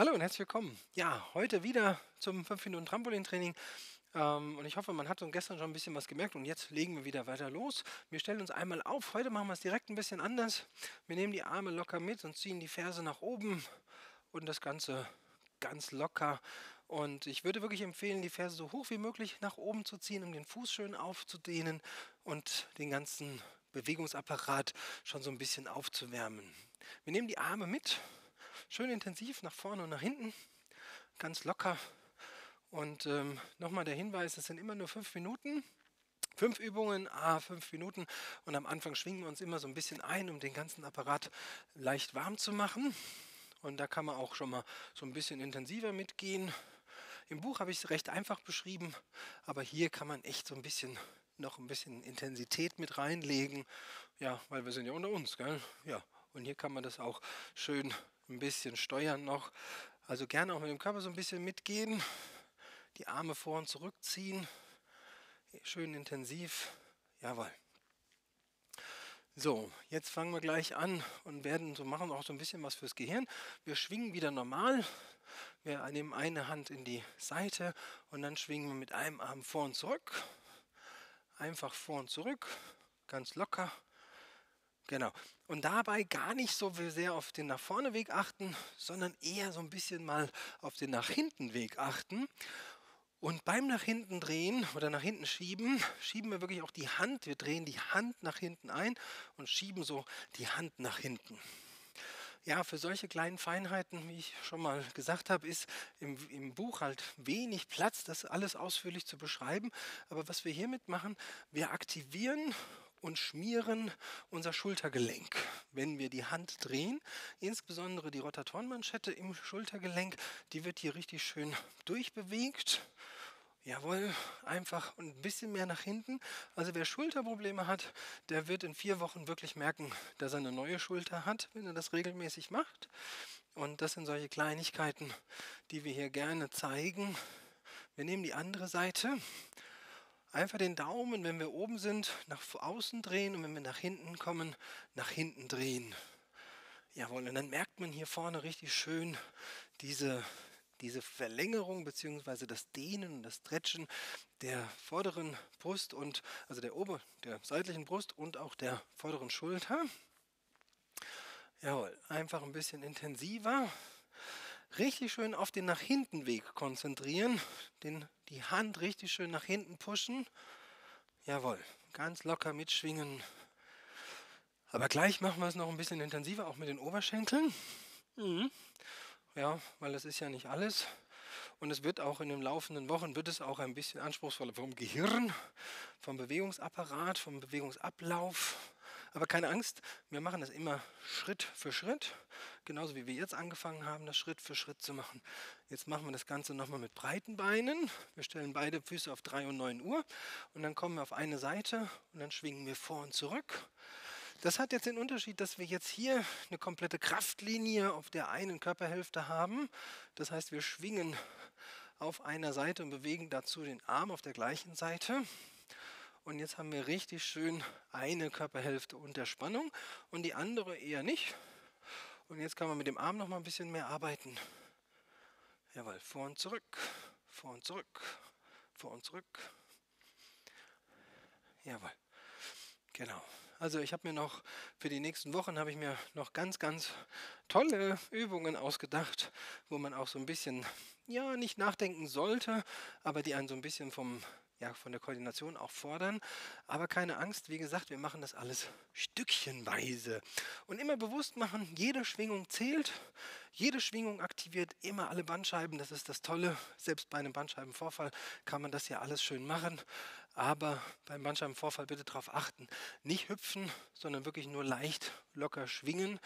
Hallo und herzlich willkommen. Ja, heute wieder zum 5 Minuten Trampolintraining. Und ich hoffe, man hat gestern schon ein bisschen was gemerkt und jetzt legen wir wieder weiter los. Wir stellen uns einmal auf. Heute machen wir es direkt ein bisschen anders. Wir nehmen die Arme locker mit und ziehen die Ferse nach oben und das Ganze ganz locker. Und ich würde wirklich empfehlen, die Ferse so hoch wie möglich nach oben zu ziehen, um den Fuß schön aufzudehnen und den ganzen Bewegungsapparat schon so ein bisschen aufzuwärmen. Wir nehmen die Arme mit. Schön intensiv nach vorne und nach hinten, ganz locker. Und nochmal der Hinweis, es sind immer nur 5 Minuten. 5 Übungen, 5 Minuten. Und am Anfang schwingen wir uns immer so ein bisschen ein, um den ganzen Apparat leicht warm zu machen. Und da kann man auch schon mal so ein bisschen intensiver mitgehen. Im Buch habe ich es recht einfach beschrieben, aber hier kann man echt so ein bisschen noch ein bisschen Intensität mit reinlegen. Ja, weil wir sind ja unter uns, gell? Ja, und hier kann man das auch schön ein bisschen steuern noch, also gerne auch mit dem Körper so ein bisschen mitgehen, die Arme vor und zurückziehen, schön intensiv, jawohl. So, jetzt fangen wir gleich an und werden so machen auch so ein bisschen was fürs Gehirn. Wir schwingen wieder normal, wir nehmen eine Hand in die Seite und dann schwingen wir mit einem Arm vor und zurück, einfach vor und zurück, ganz locker. Genau. Und dabei gar nicht so sehr auf den nach vorne Weg achten, sondern eher so ein bisschen mal auf den nach hinten Weg achten. Und beim nach hinten drehen oder nach hinten schieben, schieben wir wirklich auch die Hand. Wir drehen die Hand nach hinten ein und schieben so die Hand nach hinten. Ja, für solche kleinen Feinheiten, wie ich schon mal gesagt habe, ist im Buch halt wenig Platz, das alles ausführlich zu beschreiben. Aber was wir hiermit machen, wir aktivieren und schmieren unser Schultergelenk, wenn wir die Hand drehen. Insbesondere die Rotatorenmanschette im Schultergelenk, die wird hier richtig schön durchbewegt. Jawohl, einfach und ein bisschen mehr nach hinten. Also wer Schulterprobleme hat, der wird in 4 Wochen wirklich merken, dass er eine neue Schulter hat, wenn er das regelmäßig macht. Und das sind solche Kleinigkeiten, die wir hier gerne zeigen. Wir nehmen die andere Seite. Einfach den Daumen, wenn wir oben sind, nach außen drehen und wenn wir nach hinten kommen, nach hinten drehen. Jawohl, und dann merkt man hier vorne richtig schön diese Verlängerung bzw. das Dehnen und das Stretchen der vorderen Brust und also der seitlichen Brust und auch der vorderen Schulter. Jawohl, einfach ein bisschen intensiver. Richtig schön auf den nach hinten Weg konzentrieren, die Hand richtig schön nach hinten pushen. Jawohl, ganz locker mitschwingen. Aber gleich machen wir es noch ein bisschen intensiver, auch mit den Oberschenkeln. Ja, weil das ist ja nicht alles. Und es wird auch in den laufenden Wochen ein bisschen anspruchsvoller vom Gehirn, vom Bewegungsapparat, vom Bewegungsablauf. Aber keine Angst, wir machen das immer Schritt für Schritt. Genauso wie wir jetzt angefangen haben, das Schritt für Schritt zu machen. Jetzt machen wir das Ganze nochmal mit breiten Beinen. Wir stellen beide Füße auf 3 und 9 Uhr. Und dann kommen wir auf eine Seite und dann schwingen wir vor und zurück. Das hat jetzt den Unterschied, dass wir jetzt hier eine komplette Kraftlinie auf der einen Körperhälfte haben. Das heißt, wir schwingen auf einer Seite und bewegen dazu den Arm auf der gleichen Seite. Und jetzt haben wir richtig schön eine Körperhälfte unter Spannung und die andere eher nicht. Und jetzt kann man mit dem Arm noch mal ein bisschen mehr arbeiten. Jawohl, vor und zurück, vor und zurück, vor und zurück. Jawohl, genau. Also ich habe mir noch für die nächsten Wochen ganz, ganz tolle Übungen ausgedacht, wo man auch so ein bisschen, ja, nicht nachdenken sollte, aber die einen so ein bisschen von der Koordination auch fordern. Aber keine Angst, wie gesagt, wir machen das alles stückchenweise. Und immer bewusst machen, jede Schwingung zählt, jede Schwingung aktiviert immer alle Bandscheiben, das ist das Tolle. Selbst bei einem Bandscheibenvorfall kann man das ja alles schön machen. Aber beim Bandscheibenvorfall bitte darauf achten, nicht hüpfen, sondern wirklich nur leicht, locker schwingen.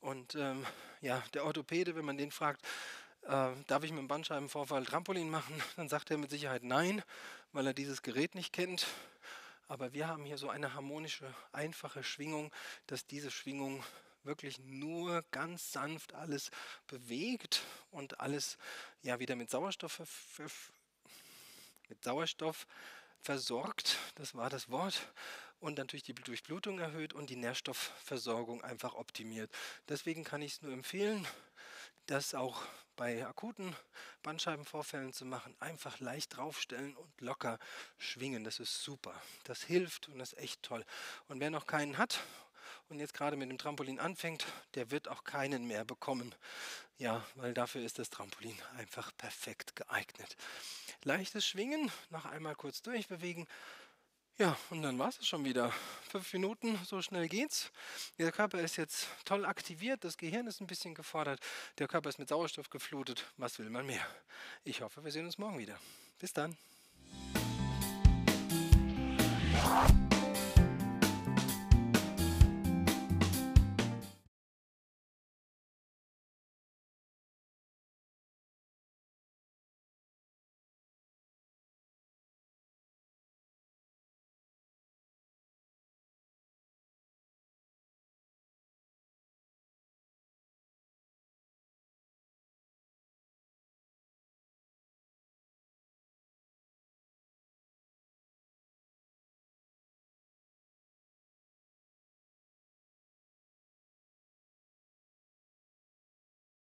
Und ja, der Orthopäde, wenn man den fragt, darf ich mit dem Bandscheibenvorfall Trampolin machen, dann sagt er mit Sicherheit nein, weil er dieses Gerät nicht kennt. Aber wir haben hier so eine harmonische, einfache Schwingung, dass diese Schwingung wirklich nur ganz sanft alles bewegt und alles ja wieder mit Sauerstoff versorgt, das war das Wort, und natürlich die Durchblutung erhöht und die Nährstoffversorgung einfach optimiert. Deswegen kann ich es nur empfehlen, das auch bei akuten Bandscheibenvorfällen zu machen, einfach leicht draufstellen und locker schwingen. Das ist super. Das hilft und das ist echt toll. Und wer noch keinen hat und jetzt gerade mit dem Trampolin anfängt, der wird auch keinen mehr bekommen. Ja, weil dafür ist das Trampolin einfach perfekt geeignet. Leichtes Schwingen, noch einmal kurz durchbewegen. Ja, und dann war es schon wieder. 5 Minuten, so schnell geht's. Der Körper ist jetzt toll aktiviert, das Gehirn ist ein bisschen gefordert, der Körper ist mit Sauerstoff geflutet. Was will man mehr? Ich hoffe, wir sehen uns morgen wieder. Bis dann.